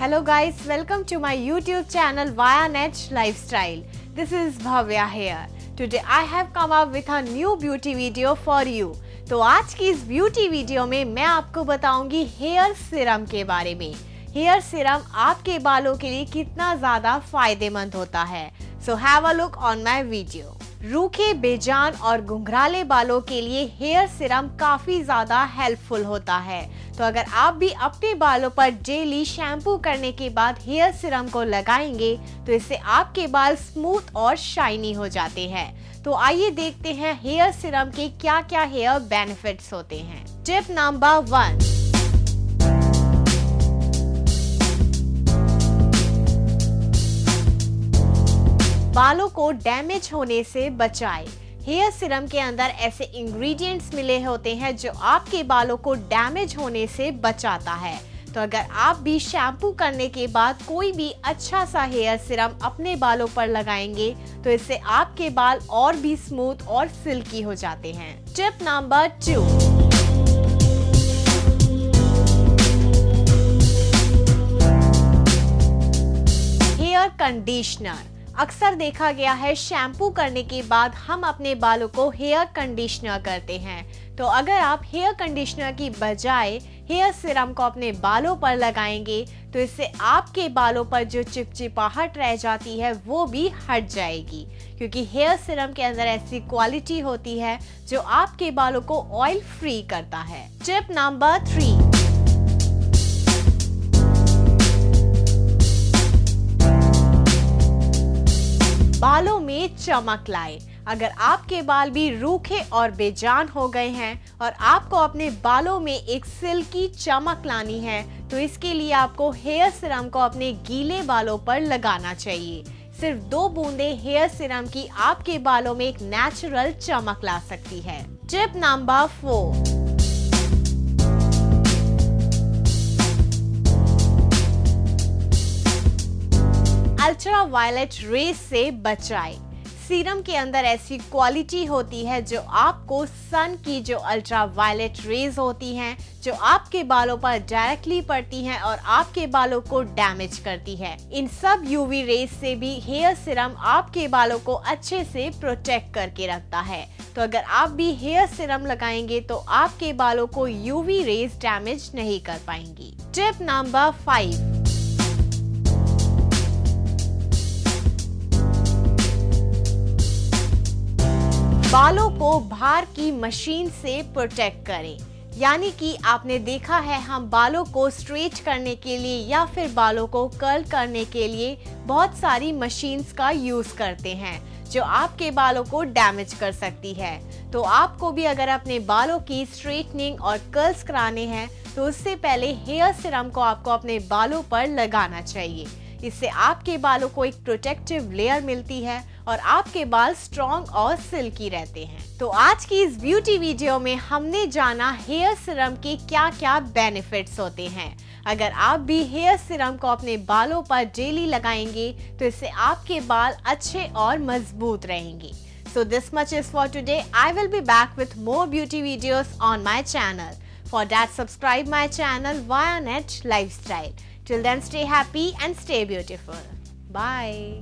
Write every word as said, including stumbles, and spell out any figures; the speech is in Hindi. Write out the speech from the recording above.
Hello guys, welcome to my YouTube channel ViaNet Lifestyle. This is Bhavya here. Today I have come up with a new beauty video for you. तो आज की इस beauty video में मैं आपको बताऊंगी hair serum के बारे में. Hair serum आपके बालों के लिए कितना ज़्यादा फायदेमंद होता है. So have a look on my video. रूखे, बेजान और घुंघराले बालों के लिए हेयर सीरम काफ़ी ज़्यादा हेल्पफुल होता है. तो अगर आप भी अपने बालों पर डेली शैम्पू करने के बाद हेयर सीरम को लगाएंगे तो इससे आपके बाल स्मूथ और शाइनी हो जाते हैं. तो आइए देखते हैं हेयर सीरम के क्या क्या हेयर बेनिफिट्स होते हैं. टिप नंबर वन, बालों को डैमेज होने से बचाएं. हेयर सीरम के अंदर ऐसे इंग्रेडिएंट्स मिले होते हैं जो आपके बालों को डैमेज होने से बचाता है. तो अगर आप भी शैम्पू करने के बाद कोई भी अच्छा सा हेयर सीरम अपने बालों पर लगाएंगे तो इससे आपके बाल और भी स्मूथ और सिल्की हो जाते हैं. Tip number two, hair conditioner. अक्सर देखा गया है शैम्पू करने के बाद हम अपने बालों को हेयर कंडीशनर करते हैं. तो अगर आप हेयर कंडीशनर की बजाय हेयर सीरम को अपने बालों पर लगाएंगे तो इससे आपके बालों पर जो चिपचिपाहट रह जाती है वो भी हट जाएगी, क्योंकि हेयर सीरम के अंदर ऐसी क्वालिटी होती है जो आपके बालों को ऑयल फ्री करता है. टिप नंबर थ्री, बालों में चमक लाए. अगर आपके बाल भी रूखे और बेजान हो गए हैं और आपको अपने बालों में एक सिल्की चमक लानी है तो इसके लिए आपको हेयर सीरम को अपने गीले बालों पर लगाना चाहिए. सिर्फ दो बूंदे हेयर सीरम की आपके बालों में एक नेचुरल चमक ला सकती है. Tip number four, ultra violet rays से बचाएं. सीरम के अंदर ऐसी क्वालिटी होती है जो आपको सन की जो अल्ट्रा वायलेट रेज होती हैं जो आपके बालों पर डायरेक्टली पड़ती हैं और आपके बालों को डैमेज करती है. इन सब यूवी रेज से भी हेयर सीरम आपके बालों को अच्छे से प्रोटेक्ट करके रखता है. तो अगर आप भी हेयर सीरम लगाएंगे तो आपके बालों को यूवी रेज डैमेज नहीं कर पाएंगी. टिप नंबर फाइव, बालों को भार की मशीन से प्रोटेक्ट करें. यानी कि आपने देखा है हम बालों को स्ट्रेट करने के लिए या फिर बालों को कर्ल करने के लिए बहुत सारी मशीन्स का यूज़ करते हैं जो आपके बालों को डैमेज कर सकती है. तो आपको भी अगर अपने बालों की स्ट्रेटनिंग और कर्ल्स कराने हैं तो उससे पहले हेयर सीरम को आपको अपने बालों पर लगाना चाहिए. इससे आपके बालों को एक प्रोटेक्टिव लेयर मिलती है और आपके बाल स्ट्रॉन्ग और सिल्की रहते हैं. तो आज की इस ब्यूटी वीडियो में हमने जाना हेयर सीरम के क्या क्या बेनिफिट्स होते हैं. अगर आप भी हेयर सीरम को अपने बालों पर डेली लगाएंगे तो इससे आपके बाल अच्छे और मजबूत रहेंगे. So this much is for today. I will be back with more beauty videos on my channel. For that subscribe my channel ViaNet Lifestyle. Till then, stay happy and stay beautiful. Bye.